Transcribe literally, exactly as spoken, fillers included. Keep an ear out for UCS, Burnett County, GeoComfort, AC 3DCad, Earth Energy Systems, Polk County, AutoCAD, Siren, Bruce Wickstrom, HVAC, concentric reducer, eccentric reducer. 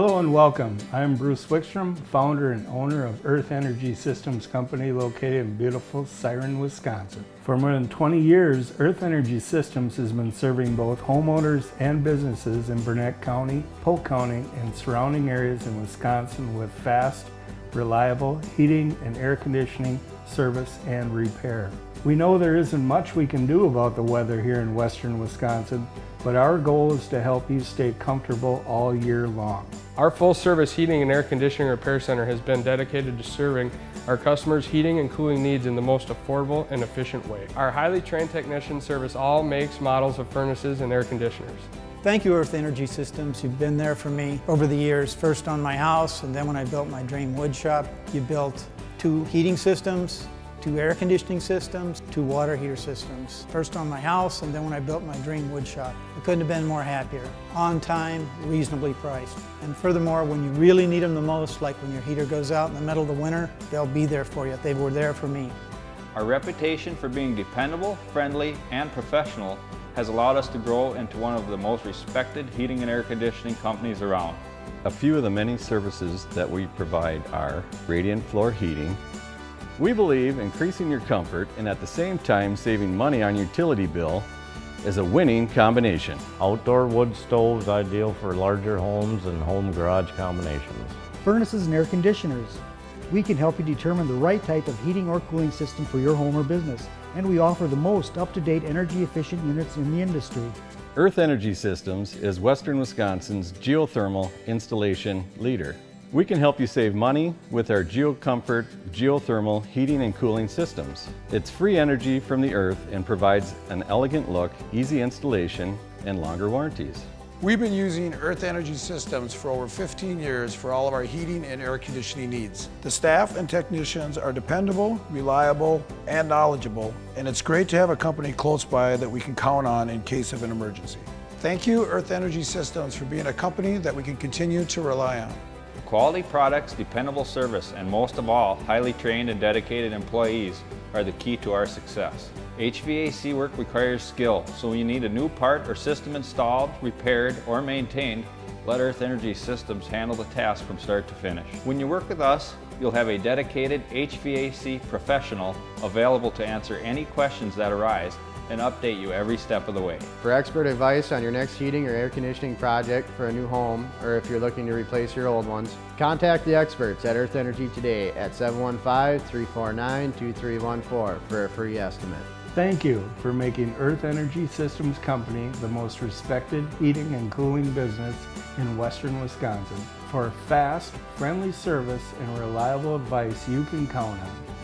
Hello and welcome. I'm Bruce Wickstrom, founder and owner of Earth Energy Systems Company located in beautiful Siren, Wisconsin. For more than twenty years, Earth Energy Systems has been serving both homeowners and businesses in Burnett County, Polk County, and surrounding areas in Wisconsin with fast, reliable heating and air conditioning service and repair. We know there isn't much we can do about the weather here in western Wisconsin, but our goal is to help you stay comfortable all year long. Our full-service heating and air conditioning repair center has been dedicated to serving our customers' heating and cooling needs in the most affordable and efficient way. Our highly trained technicians service all makes, models of furnaces and air conditioners. Thank you, Earth Energy Systems. You've been there for me over the years, first on my house, and then when I built my dream wood shop. You built two heating systems, two air conditioning systems, two water heater systems. First on my house, and then when I built my dream wood shop. I couldn't have been more happier. On time, reasonably priced. And furthermore, when you really need them the most, like when your heater goes out in the middle of the winter, they'll be there for you. They were there for me. Our reputation for being dependable, friendly, and professional has allowed us to grow into one of the most respected heating and air conditioning companies around. A few of the many services that we provide are radiant floor heating. We believe increasing your comfort and at the same time saving money on your utility bill is a winning combination. Outdoor wood stoves ideal for larger homes and home garage combinations. Furnaces and air conditioners. We can help you determine the right type of heating or cooling system for your home or business, and we offer the most up-to-date energy efficient units in the industry. Earth Energy Systems is western Wisconsin's geothermal installation leader. We can help you save money with our GeoComfort geothermal heating and cooling systems. It's free energy from the earth and provides an elegant look, easy installation, and longer warranties. We've been using Earth Energy Systems for over fifteen years for all of our heating and air conditioning needs. The staff and technicians are dependable, reliable, and knowledgeable, and it's great to have a company close by that we can count on in case of an emergency. Thank you, Earth Energy Systems, for being a company that we can continue to rely on. Quality products, dependable service, and most of all, highly trained and dedicated employees are the key to our success. H V A C work requires skill, so when you need a new part or system installed, repaired, or maintained, let Earth Energy Systems handle the task from start to finish. When you work with us, you'll have a dedicated H V A C professional available to answer any questions that arise and update you every step of the way. For expert advice on your next heating or air conditioning project for a new home, or if you're looking to replace your old ones, contact the experts at Earth Energy today at seven one five, three four nine, two three one four for a free estimate. Thank you for making Earth Energy Systems Company the most respected heating and cooling business in western Wisconsin for fast, friendly service and reliable advice you can count on.